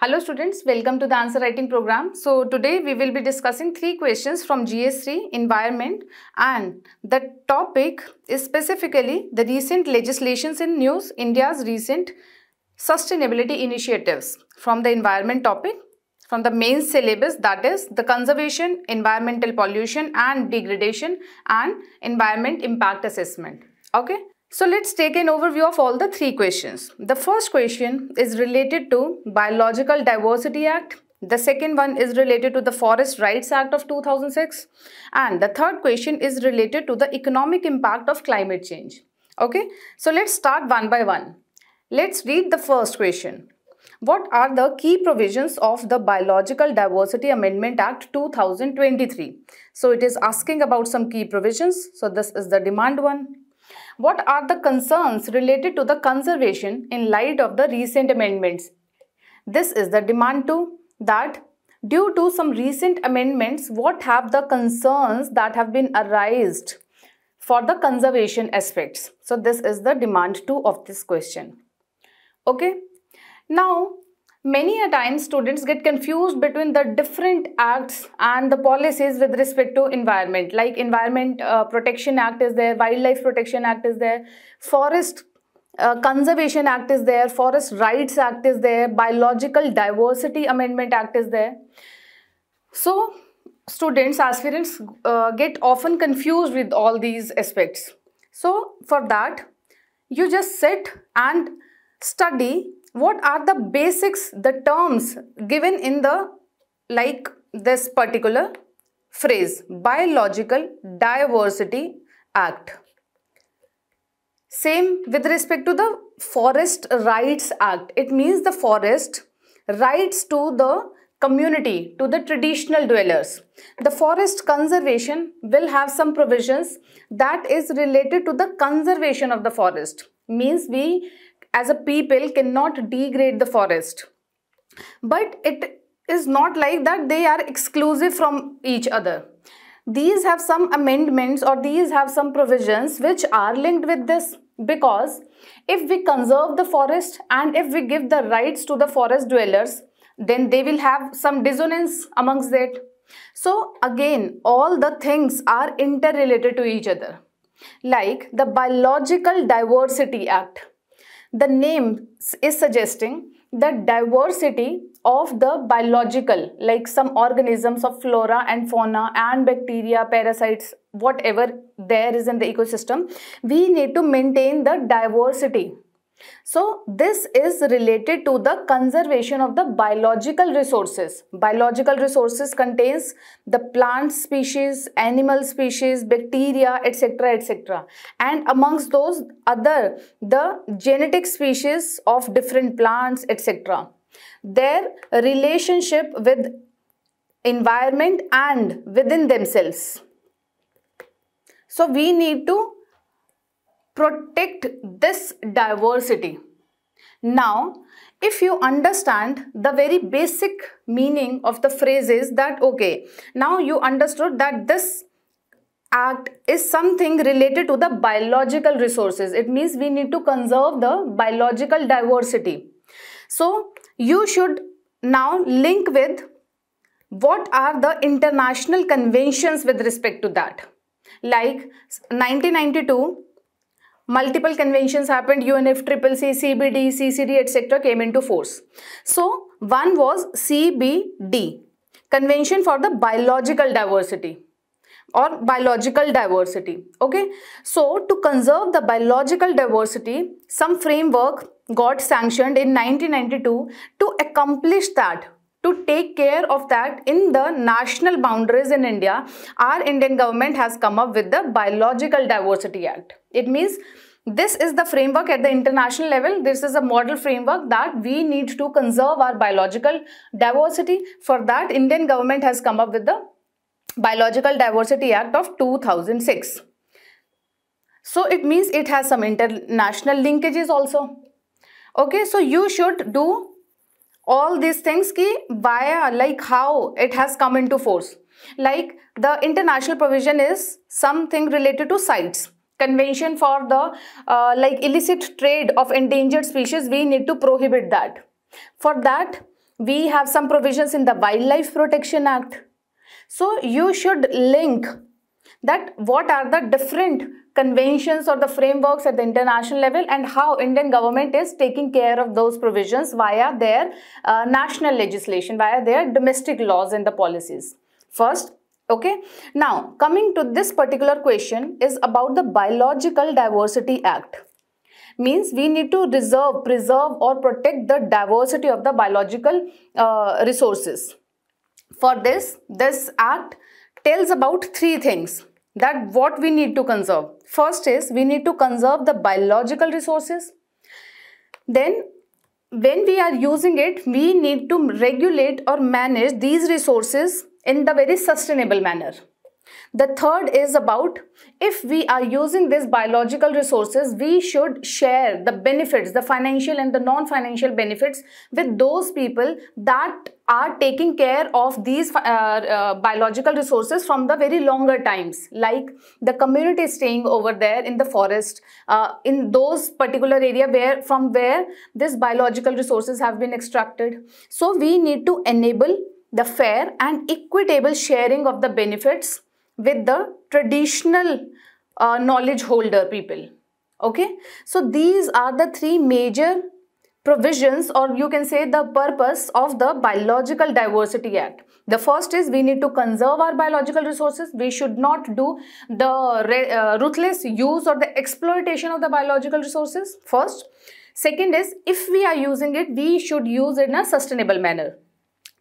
Hello students, welcome to the answer writing program. So today we will be discussing 3 questions from GS3 environment, and the topic is specifically the recent legislations in news, India's recent sustainability initiatives from the environment topic, from the main syllabus, that is the conservation, environmental pollution and degradation and environment impact assessment. Okay. So let's take an overview of all the 3 questions. The first question is related to Biological Diversity Act. The second one is related to the Forest Rights Act of 2006. And the third question is related to the economic impact of climate change. Okay, so let's start one by one. Let's read the first question. What are the key provisions of the Biological Diversity Amendment Act 2023? So it is asking about some key provisions. So this is the demand one. What are the concerns related to the conservation in light of the recent amendments? This is the demand too, that due to some recent amendments, what have the concerns that have been arised for the conservation aspects? So this is the demand too of this question. Okay. Now, many a time students get confused between the different acts and the policies with respect to environment, like Environment Protection Act is there, Wildlife Protection Act is there, Forest Conservation Act is there, Forest Rights Act is there, Biological Diversity Amendment Act is there. So students, aspirants get often confused with all these aspects. So for that, you just sit and study what are the basics, the terms given in the, like this particular phrase, Biological Diversity Act. Same with respect to the Forest Rights Act. It means the forest rights to the community, to the traditional dwellers. The forest conservation will have some provisions that is related to the conservation of the forest. Means we as a people cannot degrade the forest. But it is not like that they are exclusive from each other. These have some amendments or these have some provisions which are linked with this, because if we conserve the forest and if we give the rights to the forest dwellers, then they will have some dissonance amongst that. So again, all the things are interrelated to each other. Like the Biological Diversity Act. The name is suggesting the diversity of the biological, like some organisms of flora and fauna and bacteria, parasites, whatever there is in the ecosystem. We need to maintain the diversity. So this is related to the conservation of the biological resources. Biological resources contains the plant species, animal species, bacteria, etc., etc. And amongst those other, the genetic species of different plants, etc. Their relationship with environment and within themselves. So we need to protect this diversity. Now, if you understand the very basic meaning of the phrases, that okay, now you understood that this act is something related to the biological resources. It means we need to conserve the biological diversity. So you should now link with what are the international conventions with respect to that. Like 1992, multiple conventions happened, UNEP, CCC, CBD, CCD, etc. came into force. So one was CBD, Convention for the Biological Diversity or Biological Diversity. Okay. So to conserve the biological diversity, some framework got sanctioned in 1992 to accomplish that. To take care of that in the national boundaries in India, our Indian government has come up with the Biological Diversity Act. It means this is the framework at the international level. This is a model framework that we need to conserve our biological diversity. For that, Indian government has come up with the Biological Diversity Act of 2006. So it means it has some international linkages also. Okay, so you should do all these things, ki why, like how it has come into force. Like the international provision is something related to CITES, Convention for the like illicit trade of endangered species. We need to prohibit that. For that, we have some provisions in the Wildlife Protection Act. So you should link that what are the different conventions or the frameworks at the international level and how Indian government is taking care of those provisions via their national legislation, via their domestic laws and the policies. First, okay. Now, coming to this particular question is about the Biological Diversity Act. Means we need to reserve, preserve or protect the diversity of the biological resources. For this, this act tells about three things that what we need to conserve. First is we need to conserve the biological resources. Then when we are using it, we need to regulate or manage these resources in the very sustainable manner. The third is about if we are using these biological resources, we should share the benefits, the financial and the non-financial benefits with those people that are taking care of these biological resources from the very longer times, like the community staying over there in the forest, in those particular area where from where these biological resources have been extracted. So we need to enable the fair and equitable sharing of the benefits with the traditional knowledge holder people. Okay, so these are the three major provisions, or you can say the purpose of the Biological Diversity Act. The first is we need to conserve our biological resources. We should not do the ruthless use or the exploitation of the biological resources first. Second is if we are using it, we should use it in a sustainable manner.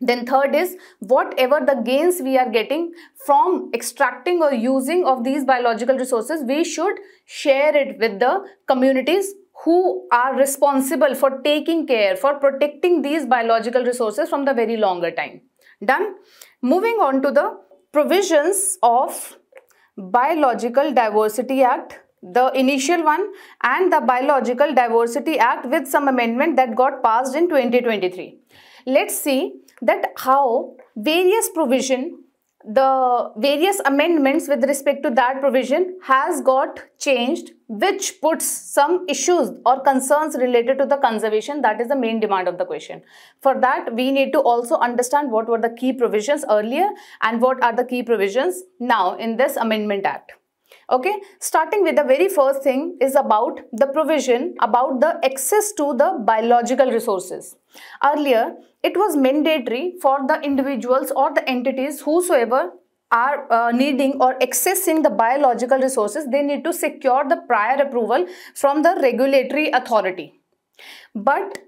Then third is whatever the gains we are getting from extracting or using of these biological resources, we should share it with the communities who are responsible for taking care, for protecting these biological resources from the very longer time. Done. Moving on to the provisions of Biological Diversity Act, the initial one, and the Biological Diversity Act with some amendment that got passed in 2023. Let's see that how various provision, the various amendments with respect to that provision has got changed, which puts some issues or concerns related to the conservation. That is the main demand of the question. For that, we need to also understand what were the key provisions earlier and what are the key provisions now in this amendment act. Okay, starting with the very first thing is about the provision about the access to the biological resources. Earlier, it was mandatory for the individuals or the entities whosoever are needing or accessing the biological resources, they need to secure the prior approval from the regulatory authority. But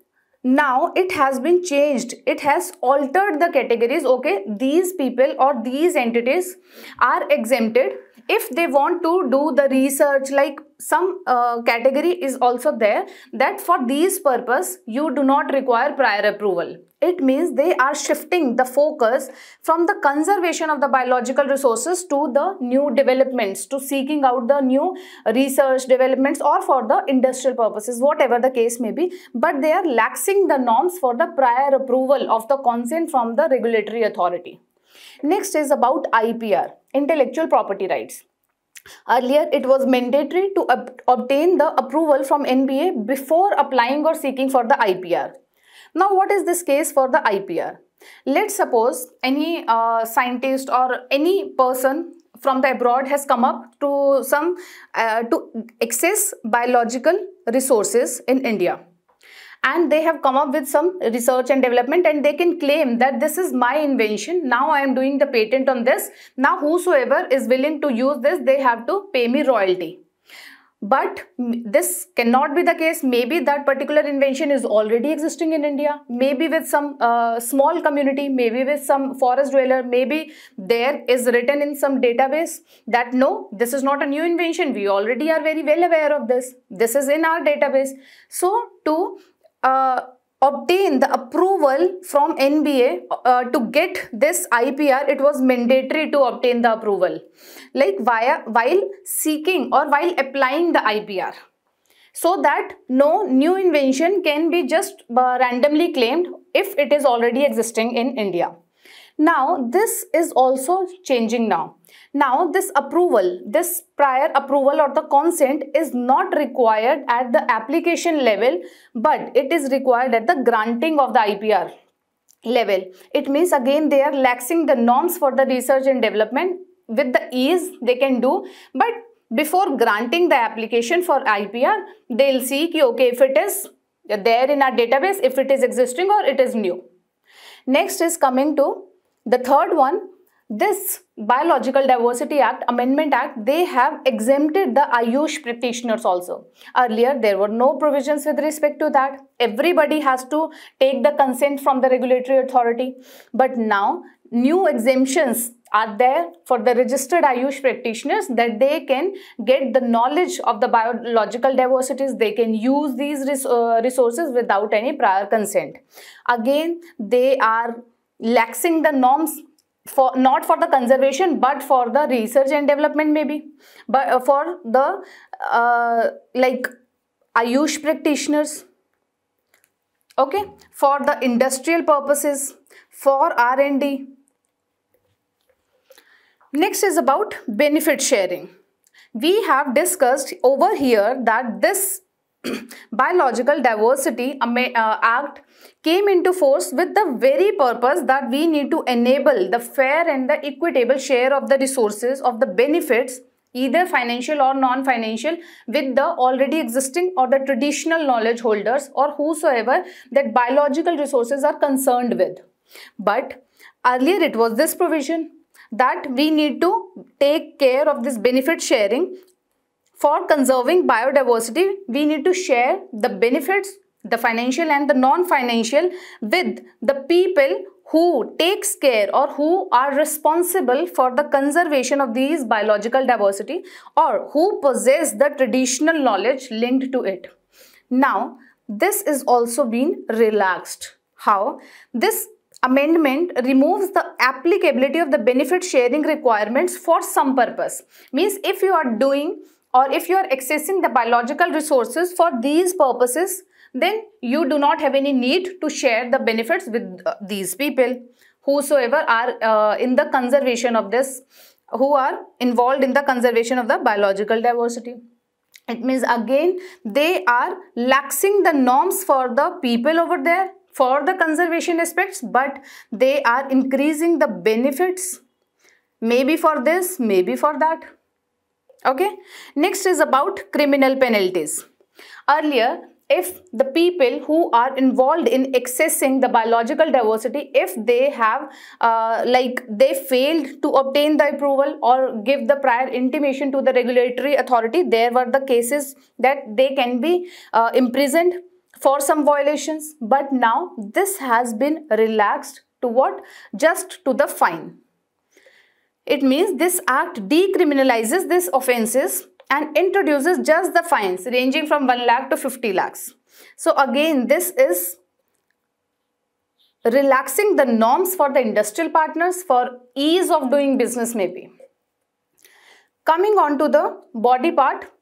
now it has been changed. It has altered the categories. Okay, these people or these entities are exempted if they want to do the research. Like some category is also there that for these purpose you do not require prior approval. It means they are shifting the focus from the conservation of the biological resources to the new developments, to seeking out the new research developments or for the industrial purposes, whatever the case may be. But they are laxing the norms for the prior approval of the consent from the regulatory authority. Next is about IPR, intellectual property rights. Earlier, it was mandatory to obtain the approval from NBA before applying or seeking for the IPR. Now, what is this case for the IPR? Let's suppose any scientist or any person from the abroad has come up to some to access biological resources in India. And they have come up with some research and development and they can claim that this is my invention. Now I am doing the patent on this. Now whosoever is willing to use this, they have to pay me royalty. But this cannot be the case. Maybe that particular invention is already existing in India. Maybe with some small community, maybe with some forest dweller, maybe there is written in some database that no, this is not a new invention. We already are very well aware of this. This is in our database. So to obtain the approval from NBA to get this IPR, it was mandatory to obtain the approval, like while seeking or while applying the IPR, so that no new invention can be just randomly claimed if it is already existing in India. Now this is also changing now. Now this approval, this prior approval or the consent is not required at the application level, but it is required at the granting of the IPR level. It means again they are laxing the norms for the research and development. With the ease they can do, but before granting the application for IPR, they'll see कि okay, if it is there in our database, if it is existing or it is new. Next is coming to the third one. This Biological Diversity Act, Amendment Act, they have exempted the Ayush practitioners also. Earlier, there were no provisions with respect to that. Everybody has to take the consent from the regulatory authority. But now, new exemptions are there for the registered Ayush practitioners that they can get the knowledge of the biological diversities. They can use these resources without any prior consent. Again, they are laxing the norms for not for the conservation but for the research and development maybe. But for the like Ayush practitioners, okay, for the industrial purposes, for R&D. Next is about benefit sharing. We have discussed over here that this Biological Diversity Act came into force with the very purpose that we need to enable the fair and the equitable share of the resources of the benefits, either financial or non-financial, with the already existing or the traditional knowledge holders or whosoever that biological resources are concerned with. But earlier it was this provision that we need to take care of this benefit sharing. For conserving biodiversity, we need to share the benefits, the financial and the non-financial, with the people who takes care or who are responsible for the conservation of these biological diversity or who possess the traditional knowledge linked to it. Now, this is also been relaxed. How? This amendment removes the applicability of the benefit sharing requirements for some purpose. Means if you are doing or if you are accessing the biological resources for these purposes, then you do not have any need to share the benefits with these people, whosoever are in the conservation of this, who are involved in the conservation of the biological diversity. It means again, they are laxing the norms for the people over there for the conservation aspects, but they are increasing the benefits, maybe for this, maybe for that. Okay, next is about criminal penalties. Earlier, if the people who are involved in accessing the biological diversity, if they have they failed to obtain the approval or give the prior intimation to the regulatory authority, there were the cases that they can be imprisoned for some violations. But now this has been relaxed to what? Just to the fine. It means this act decriminalizes these offences and introduces just the fines ranging from 1 lakh to 50 lakhs. So again, this is relaxing the norms for the industrial partners for ease of doing business maybe. Coming on to the body part,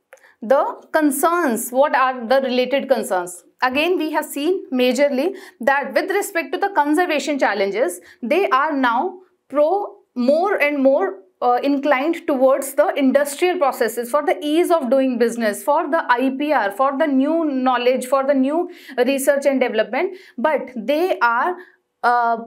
the concerns, what are the related concerns? Again, we have seen majorly that with respect to the conservation challenges, they are now more and more inclined towards the industrial processes for the ease of doing business, for the IPR, for the new knowledge, for the new research and development. But they are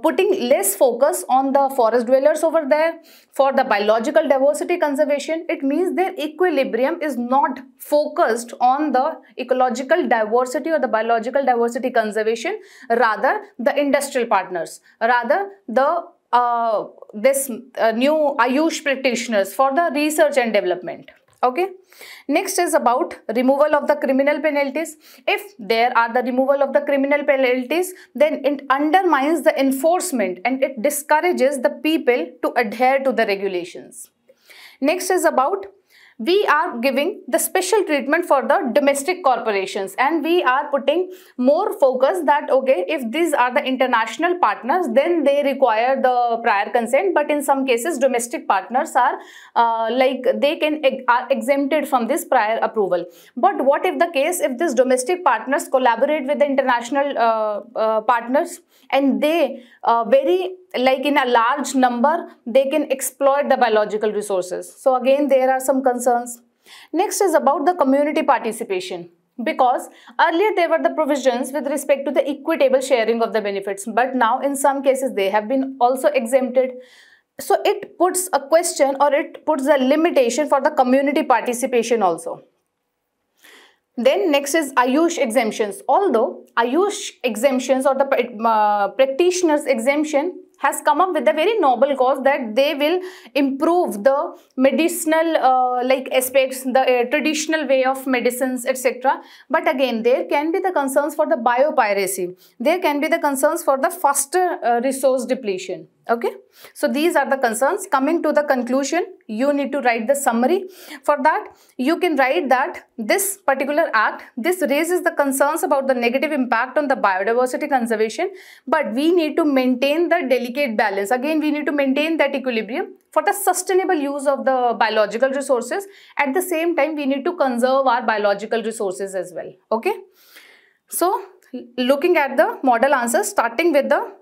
putting less focus on the forest dwellers over there for the biological diversity conservation. It means their equilibrium is not focused on the ecological diversity or the biological diversity conservation, rather the industrial partners, rather the new Ayush practitioners for the research and development. Okay, next is about removal of the criminal penalties. If there are the removal of the criminal penalties, then it undermines the enforcement and it discourages the people to adhere to the regulations. Next is about, we are giving the special treatment for the domestic corporations and we are putting more focus that okay, if these are the international partners, then they require the prior consent, but in some cases domestic partners are are exempted from this prior approval. But what if the case, if these domestic partners collaborate with the international partners and they very like in a large number, they can exploit the biological resources. So again, there are some concerns. Next is about the community participation, because earlier there were the provisions with respect to the equitable sharing of the benefits, but now in some cases they have been also exempted. So it puts a question, or it puts a limitation for the community participation also. Then next is Ayush exemptions. Although Ayush exemptions or the practitioners exemption has come up with a very noble cause that they will improve the medicinal like aspects, the traditional way of medicines, etc. But again, there can be the concerns for the biopiracy. There can be the concerns for the faster resource depletion. Okay, so these are the concerns. Coming to the conclusion, you need to write the summary. For that, you can write that this particular act, this raises the concerns about the negative impact on the biodiversity conservation, but we need to maintain the delicate balance. Again, we need to maintain that equilibrium for the sustainable use of the biological resources. At the same time, we need to conserve our biological resources as well. Okay, so looking at the model answers, starting with the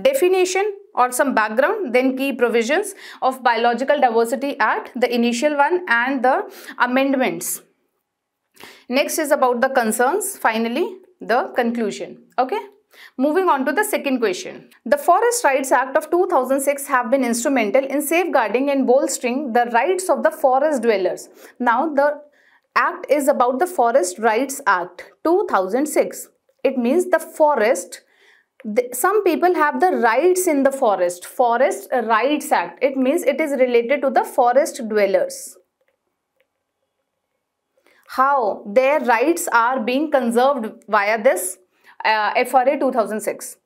definition or some background, then key provisions of Biological Diversity Act, the initial one and the amendments. Next is about the concerns, finally the conclusion. Okay, moving on to the second question. The Forest Rights Act of 2006 have been instrumental in safeguarding and bolstering the rights of the forest dwellers. Now the act is about the Forest Rights Act 2006. It means the forest, some people have the rights in the forest. Forest Rights Act, it means it is related to the forest dwellers, how their rights are being conserved via this FRA 2006.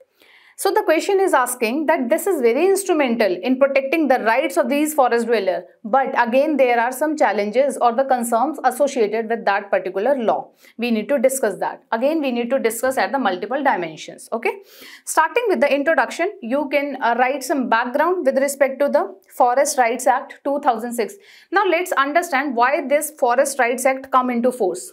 So the question is asking that this is very instrumental in protecting the rights of these forest dwellers, but again there are some challenges or the concerns associated with that particular law. We need to discuss that. Again, we need to discuss at the multiple dimensions. Okay, starting with the introduction, you can write some background with respect to the Forest Rights Act 2006. Now let's understand why this Forest Rights Act come into force.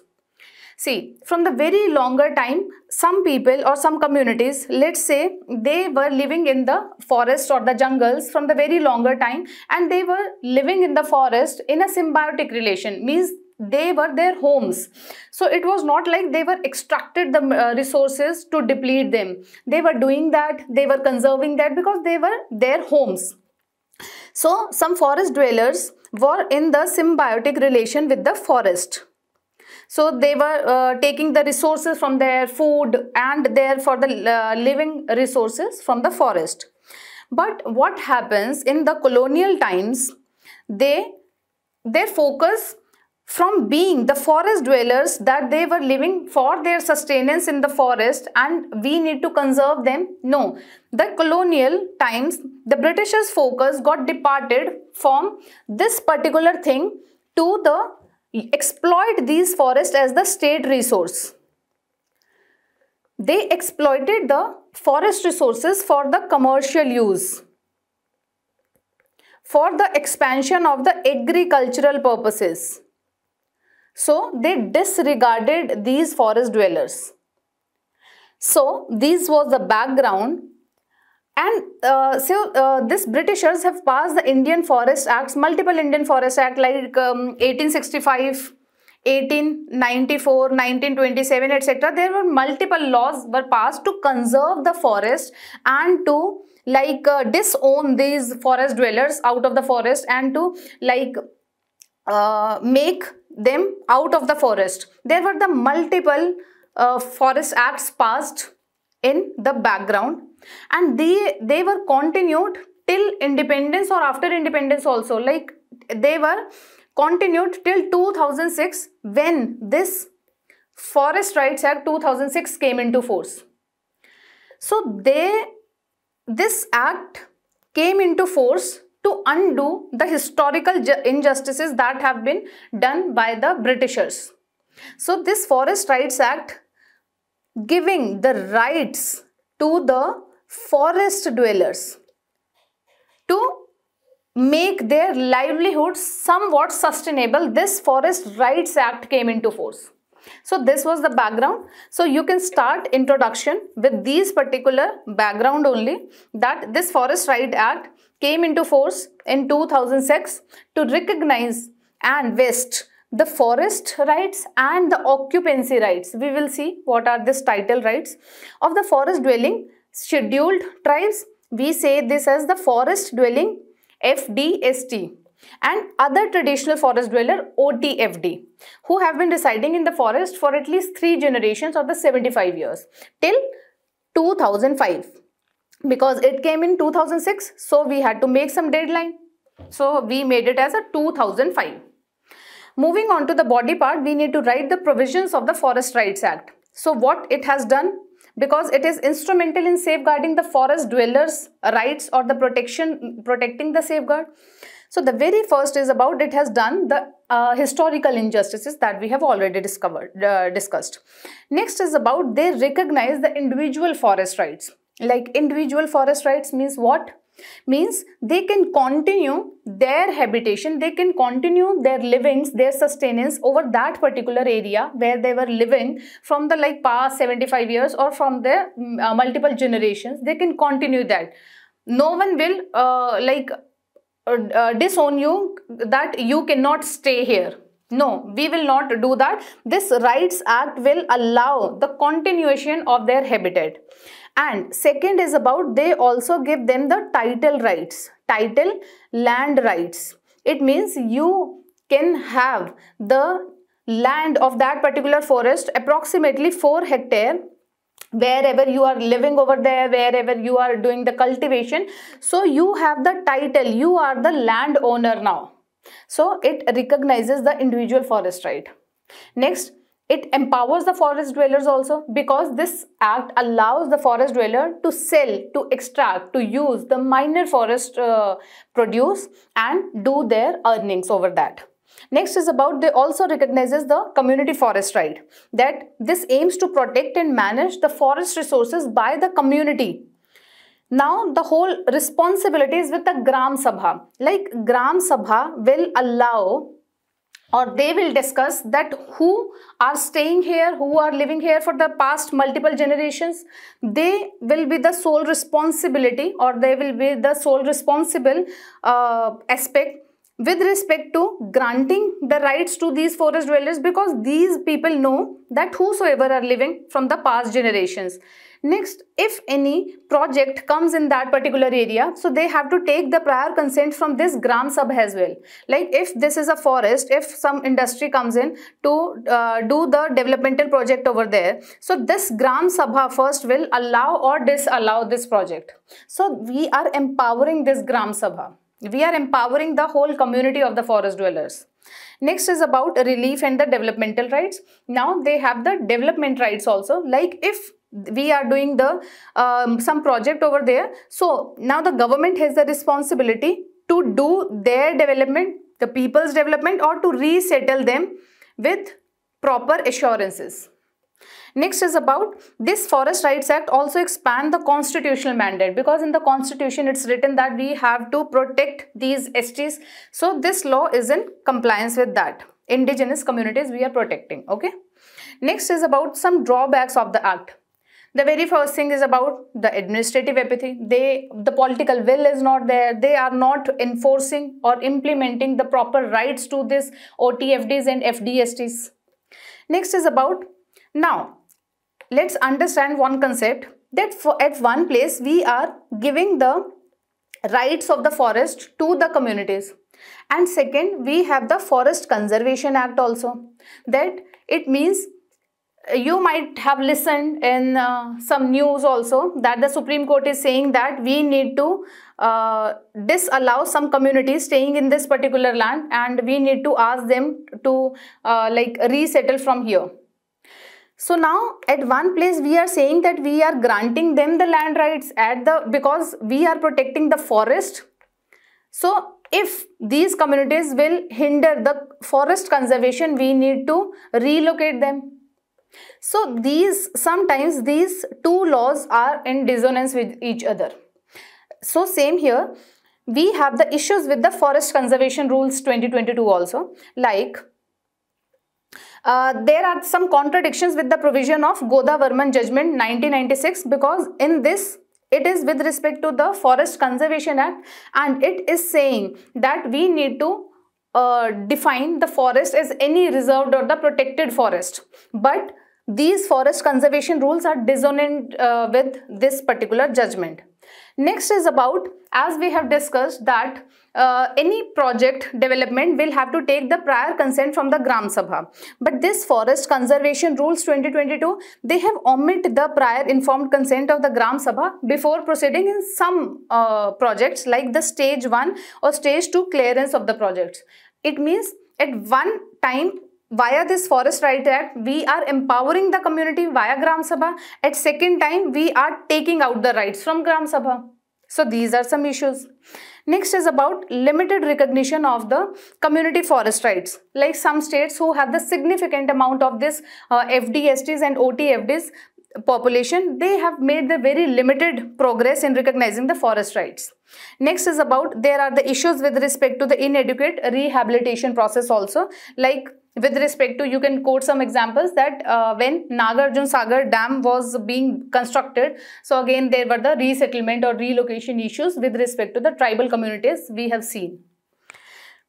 See, from the very longer time, some people or some communities, let's say they were living in the forest or the jungles from the very longer time, and they were living in the forest in a symbiotic relation, means they were their homes. So it was not like they were extracted the resources to deplete them. They were doing that, they were conserving that because they were their homes. So some forest dwellers were in the symbiotic relation with the forest. So they were taking the resources from their food and their for the living resources from the forest. But what happens in the colonial times, their focus from being the forest dwellers, that they were living for their sustenance in the forest and we need to conserve them. No, the colonial times, the Britishers' focus got departed from this particular thing to the exploit these forests as the state resource. They exploited the forest resources for the commercial use, for the expansion of the agricultural purposes. So they disregarded these forest dwellers. So this was the background. And so this Britishers have passed the Indian Forest Acts, multiple Indian Forest Acts like 1865, 1894, 1927, etc. There were multiple laws were passed to conserve the forest and to like disown these forest dwellers out of the forest and to like make them out of the forest. There were the multiple Forest Acts passed in the background. And they were continued till independence or after independence also, like they were continued till 2006 when this Forest Rights Act 2006 came into force. So this act came into force to undo the historical injustices that have been done by the Britishers. So this Forest Rights Act giving the rights to the forest dwellers to make their livelihood somewhat sustainable, this Forest Rights Act came into force. So this was the background. So you can start introduction with these particular background only, that this Forest Rights Act came into force in 2006 to recognize and vest the forest rights and the occupancy rights. We will see what are these title rights of the forest dwelling scheduled tribes. We say this as the forest dwelling FDST and other traditional forest dweller OTFD who have been residing in the forest for at least 3 generations or the 75 years till 2005. Because it came in 2006, so we had to make some deadline. So we made it as a 2005. Moving on to the body part, we need to write the provisions of the Forest Rights Act. So what it has done, because it is instrumental in safeguarding the forest dwellers' rights or the protecting the safeguard. So the very first is about it has done the historical injustices that we have already discussed. Next is about they recognize the individual forest rights. Like individual forest rights means what? Means they can continue their habitation, they can continue their livings, their sustenance over that particular area where they were living from the like past 75 years or from their multiple generations. They can continue that. No one will disown you that you cannot stay here. No, we will not do that. This Rights Act will allow the continuation of their habitat. And second is about they also give them the title rights, title land rights. It means you can have the land of that particular forest, approximately 4 hectares, wherever you are living over there, wherever you are doing the cultivation. So you have the title, you are the land owner now. So it recognizes the individual forest right. Next, it empowers the forest dwellers also, because this act allows the forest dweller to sell, to extract, to use the minor forest produce and do their earnings over that. Next is about they also recognizes the community forest right, that this aims to protect and manage the forest resources by the community. Now the whole responsibility is with the Gram Sabha. Like Gram Sabha will allow or they will discuss that who are staying here, who are living here for the past multiple generations. They will be the sole responsibility, or they will be the sole responsible aspect with respect to granting the rights to these forest dwellers, because these people know that whosoever are living from the past generations. Next, if any project comes in that particular area, so they have to take the prior consent from this Gram Sabha as well. Like if this is a forest, if some industry comes in to do the developmental project over there, so this Gram Sabha first will allow or disallow this project. So we are empowering this Gram Sabha. We are empowering the whole community of the forest dwellers. Next is about relief and the developmental rights. Now they have the development rights also. Like if we are doing the some project over there, so now the government has the responsibility to do their development, the people's development, or to resettle them with proper assurances. Next is about this Forest Rights Act also expand the constitutional mandate, because in the constitution it's written that we have to protect these STs. So this law is in compliance with that. Indigenous communities we are protecting. Okay. Next is about some drawbacks of the act. The very first thing is about the administrative apathy. The political will is not there. They are not enforcing or implementing the proper rights to this OTFDs and FDSTs. Next is about, now let's understand one concept, that at one place we are giving the rights of the forest to the communities, and second we have the Forest Conservation Act also. That it means you might have listened in some news also that the Supreme Court is saying that we need to disallow some communities staying in this particular land, and we need to ask them to resettle from here. So now at one place we are saying that we are granting them the land rights because we are protecting the forest. So if these communities will hinder the forest conservation, we need to relocate them. So sometimes these two laws are in dissonance with each other. So same here, we have the issues with the Forest Conservation Rules 2022 also. Like there are some contradictions with the provision of Godavarman Judgment 1996, because in this it is with respect to the Forest Conservation Act, and it is saying that we need to define the forest as any reserved or the protected forest, but these forest conservation rules are dissonant with this particular judgment. Next is about, as we have discussed, that any project development will have to take the prior consent from the Gram Sabha. But this Forest Conservation Rules 2022, they have omitted the prior informed consent of the Gram Sabha before proceeding in some projects like the stage 1 or stage 2 clearance of the project. It means at one time, via this Forest Rights Act, we are empowering the community via Gram Sabha. At second time, we are taking out the rights from Gram Sabha. So these are some issues. Next is about limited recognition of the community forest rights. Like some states who have the significant amount of this FDSTs and OTFDs population, they have made the very limited progress in recognizing the forest rights. Next is about, there are the issues with respect to the inadequate rehabilitation process also. Like with respect to, you can quote some examples that when Nagarjuna Sagar Dam was being constructed, so again there were the resettlement or relocation issues with respect to the tribal communities we have seen.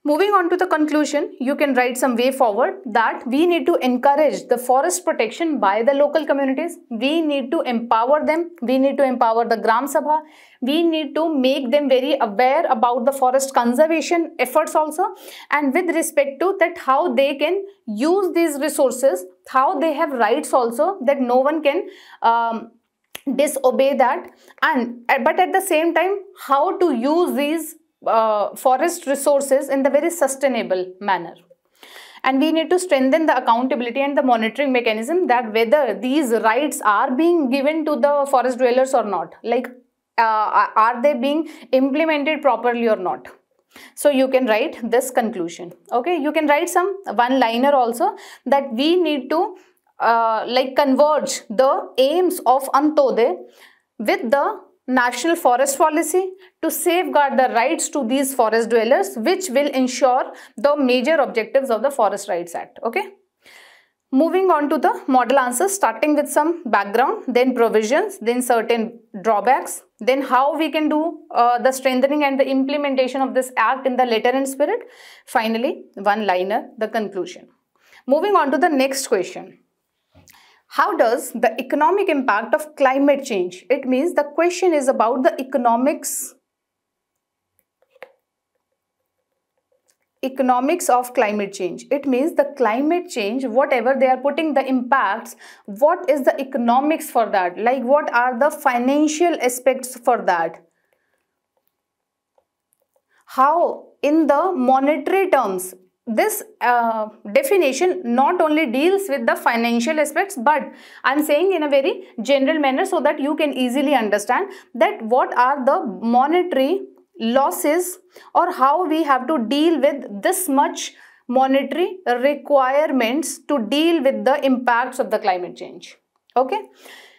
Moving on to the conclusion, you can write some way forward that we need to encourage the forest protection by the local communities. We need to empower them. We need to empower the Gram Sabha. We need to make them very aware about the forest conservation efforts also, and with respect to that how they can use these resources, how they have rights also, that no one can disobey that, and but at the same time how to use these forest resources in the very sustainable manner. And we need to strengthen the accountability and the monitoring mechanism, that whether these rights are being given to the forest dwellers or not, like are they being implemented properly or not. So you can write this conclusion. Okay, you can write some one-liner also, that we need to like converge the aims of Antodaya with the National Forest Policy to safeguard the rights to these forest dwellers, which will ensure the major objectives of the Forest Rights Act. Okay. Moving on to the model answers, starting with some background, then provisions, then certain drawbacks, then how we can do the strengthening and the implementation of this act in the letter and spirit. Finally, one-liner, the conclusion. Moving on to the next question. How does the economic impact of climate change? It means the question is about the economics of climate change. It means the climate change, whatever they are putting the impacts, what is the economics for that? Like what are the financial aspects for that? How in the monetary terms? This definition not only deals with the financial aspects, but I'm saying in a very general manner so that you can easily understand that what are the monetary losses or how we have to deal with this much monetary requirements to deal with the impacts of the climate change. Okay.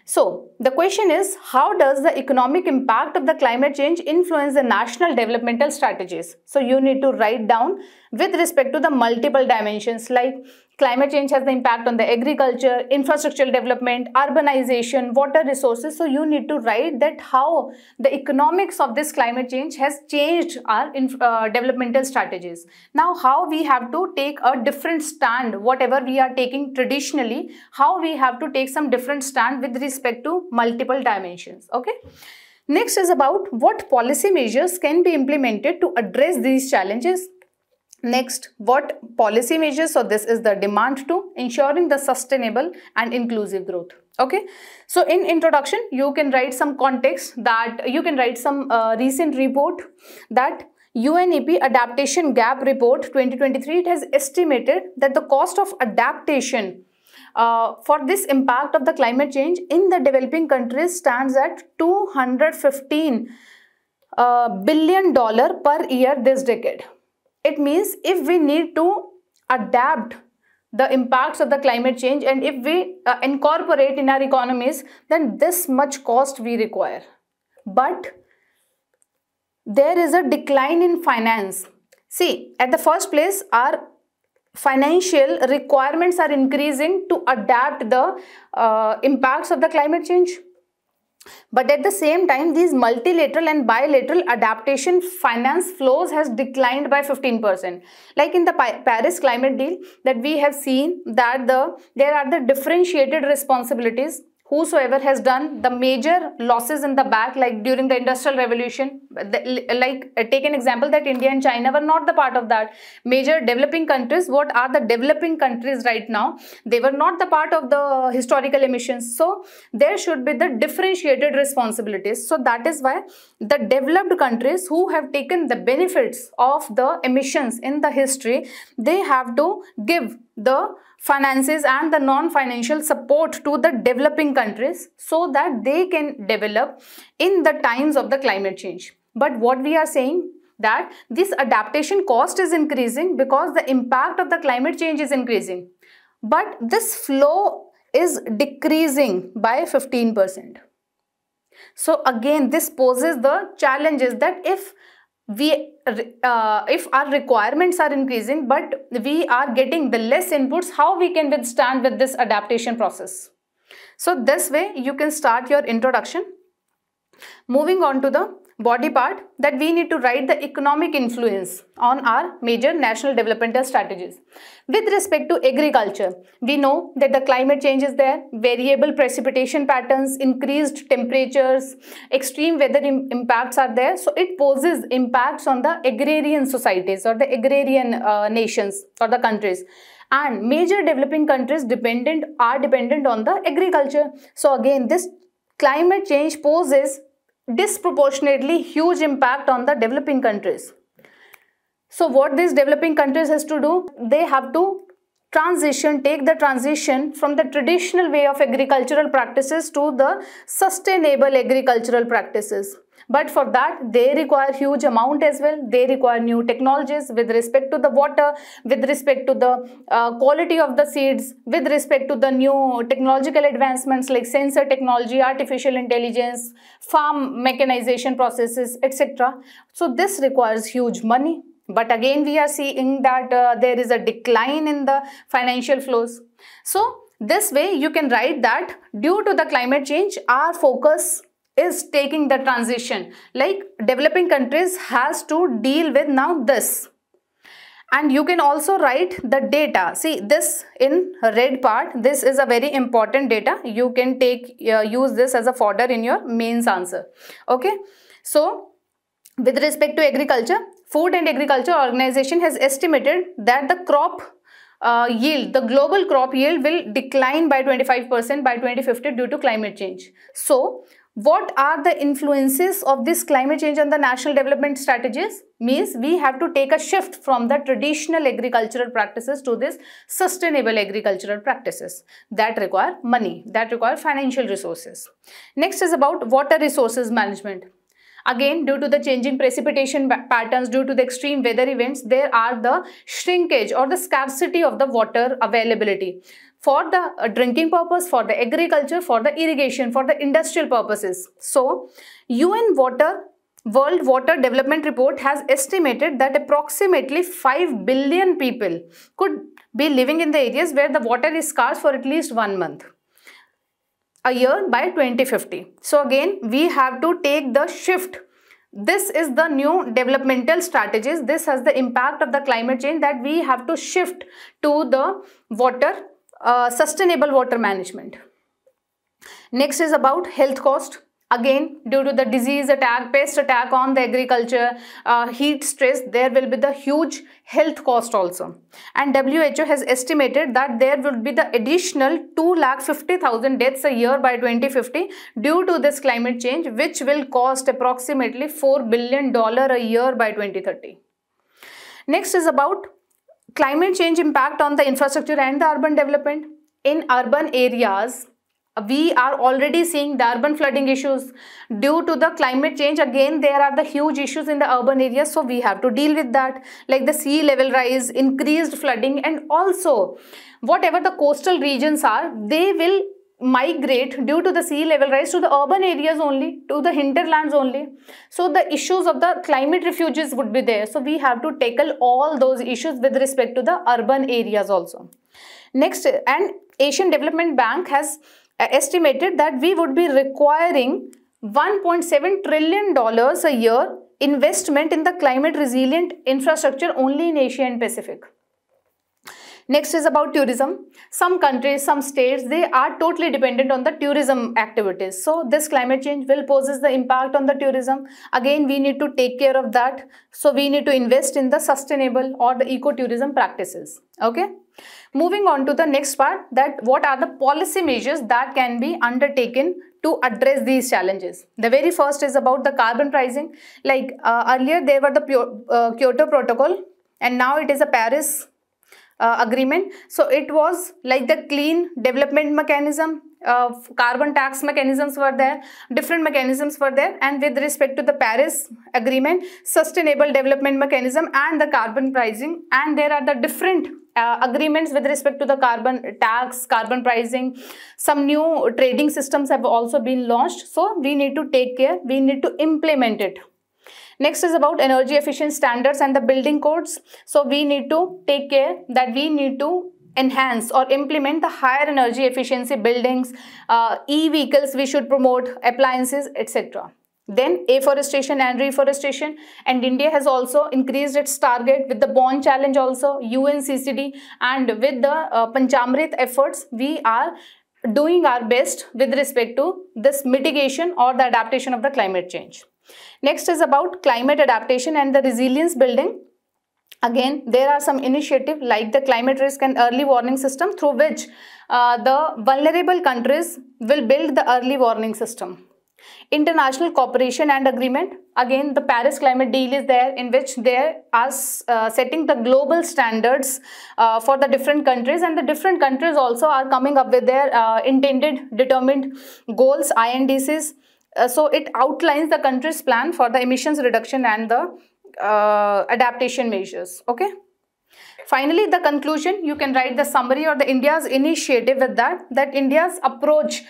So the question is, how does the economic impact of the climate change influence the national developmental strategies? So you need to write down with respect to the multiple dimensions, like climate change has the impact on the agriculture, infrastructural development, urbanization, water resources. So you need to write that how the economics of this climate change has changed our developmental strategies. Now how we have to take a different stand, whatever we are taking traditionally, how we have to take some different stand with respect to multiple dimensions. Okay. Next is about what policy measures can be implemented to address these challenges. Next, what policy measures, so this is the demand to ensuring the sustainable and inclusive growth. Okay, so in introduction, you can write some context, that you can write some recent report, that UNEP Adaptation Gap Report 2023, it has estimated that the cost of adaptation for this impact of the climate change in the developing countries stands at $215 billion per year this decade. It means if we need to adapt the impacts of the climate change and if we incorporate in our economies, then this much cost we require. But there is a decline in finance. See, at the first place, our financial requirements are increasing to adapt the impacts of the climate change. But at the same time, these multilateral and bilateral adaptation finance flows has declined by 15%. Like in the Paris Climate Deal that we have seen that there are the differentiated responsibilities. Whosoever has done the major losses in the back, like during the Industrial Revolution, take an example that India and China were not the part of that. Major developing countries, what are the developing countries right now? They were not the part of the historical emissions. So there should be the differentiated responsibilities. So that is why the developed countries who have taken the benefits of the emissions in the history, they have to give the finances and the non-financial support to the developing countries so that they can develop in the times of the climate change. But what we are saying that this adaptation cost is increasing because the impact of the climate change is increasing. But this flow is decreasing by 15%. So again, this poses the challenges that if our requirements are increasing but we are getting the less inputs, how we can withstand with this adaptation process. So this way you can start your introduction. Moving on to the body part, that we need to write the economic influence on our major national developmental strategies. With respect to agriculture, we know that the climate change is there, variable precipitation patterns, increased temperatures, extreme weather impacts are there. So it poses impacts on the agrarian societies or the agrarian nations or the countries. And major developing countries are dependent on the agriculture. So again, this climate change poses disproportionately huge impact on the developing countries. So what these developing countries has to do, they have to take the transition from the traditional way of agricultural practices to the sustainable agricultural practices. But for that, they require huge amount as well. They require new technologies with respect to the water, with respect to the quality of the seeds, with respect to the new technological advancements like sensor technology, artificial intelligence, farm mechanization processes, etc. So this requires huge money. But again, we are seeing that there is a decline in the financial flows. So this way you can write that due to the climate change, our focus is taking the transition, like developing countries has to deal with now this. And you can also write the data. See this in red part, this is a very important data. You can use this as a fodder in your mains answer. Okay, so with respect to agriculture, Food and Agriculture Organization has estimated that the global crop yield will decline by 25% by 2050 due to climate change. So what are the influences of this climate change on the national development strategies? Means we have to take a shift from the traditional agricultural practices to this sustainable agricultural practices that require money, that require financial resources. Next is about water resources management. Again, due to the changing precipitation patterns, due to the extreme weather events, there are the shrinkage or the scarcity of the water availability for the drinking purpose, for the agriculture, for the irrigation, for the industrial purposes. So, UN World Water Development Report has estimated that approximately 5 billion people could be living in the areas where the water is scarce for at least 1 month. A year by 2050. So again, we have to take the shift. This is the new developmental strategies. This has the impact of the climate change that we have to shift to the water, sustainable water management. Next is about health cost. Again, due to the disease attack, pest attack on the agriculture, heat stress, there will be the huge health cost also. And WHO has estimated that there will be the additional 250,000 deaths a year by 2050 due to this climate change, which will cost approximately $4 billion a year by 2030. Next is about climate change impact on the infrastructure and the urban development. In urban areas, we are already seeing the urban flooding issues due to the climate change. Again, there are the huge issues in the urban areas, so we have to deal with that, like the sea level rise, increased flooding, and also whatever the coastal regions are, they will migrate due to the sea level rise to the urban areas only, to the hinterlands only. So the issues of the climate refuges would be there. So we have to tackle all those issues with respect to the urban areas also. Next, and Asian Development Bank has estimated that we would be requiring $1.7 trillion a year investment in the climate resilient infrastructure only in Asia and Pacific. Next is about tourism. Some countries, some states, they are totally dependent on the tourism activities. So this climate change will poses the impact on the tourism. Again, we need to take care of that. So we need to invest in the sustainable or the eco-tourism practices. Okay. Moving on to the next part, that what are the policy measures that can be undertaken to address these challenges. The very first is about the carbon pricing. Like earlier there were the Kyoto Protocol and now it is a Paris agreement. So it was like the clean development mechanism, carbon tax mechanisms were there, different mechanisms were there, and with respect to the Paris Agreement, sustainable development mechanism and the carbon pricing, and there are the different agreements with respect to the carbon tax, carbon pricing. Some new trading systems have also been launched, so we need to take care, we need to implement it. Next is about energy efficient standards and the building codes. So we need to take care that we need to enhance or implement the higher energy efficiency buildings, e-vehicles we should promote, appliances, etc. Then afforestation and reforestation, and India has also increased its target with the Bond Challenge also, UNCCD, and with the Panchamrit efforts we are doing our best with respect to this mitigation or the adaptation of the climate change. Next is about climate adaptation and the resilience building. Again, there are some initiatives like the climate risk and early warning system, through which the vulnerable countries will build the early warning system. International cooperation and agreement. Again, the Paris Climate Deal is there, in which they are setting the global standards for the different countries, and the different countries also are coming up with their intended determined goals, INDCs. So it outlines the country's plan for the emissions reduction and the adaptation measures. Okay. Finally, the conclusion, you can write the summary or the India's initiative with that India's approach,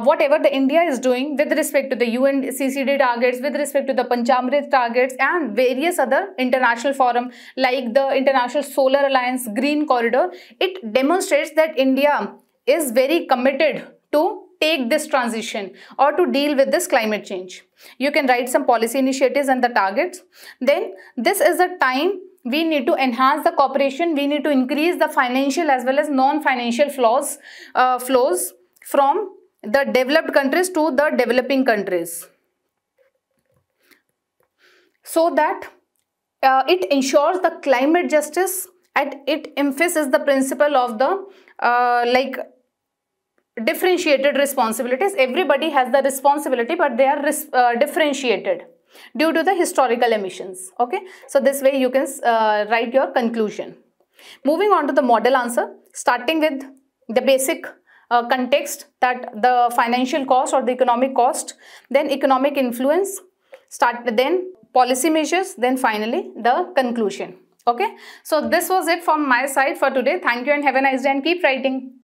whatever the India is doing with respect to the UNCCD targets, with respect to the Panchamrit targets and various other international forum like the International Solar Alliance, Green Corridor, it demonstrates that India is very committed to take this transition or to deal with this climate change. You can write some policy initiatives and the targets. Then this is the time we need to enhance the cooperation. We need to increase the financial as well as non-financial flows from the developed countries to the developing countries, so that it ensures the climate justice and it emphasizes the principle of the differentiated responsibilities. Everybody has the responsibility, but they are differentiated due to the historical emissions. Okay, so this way you can write your conclusion. Moving on to the model answer, starting with the basic context, that the financial cost or the economic cost, then economic influence, then policy measures, then finally the conclusion. Okay, so this was it from my side for today. Thank you and have a nice day, and keep writing.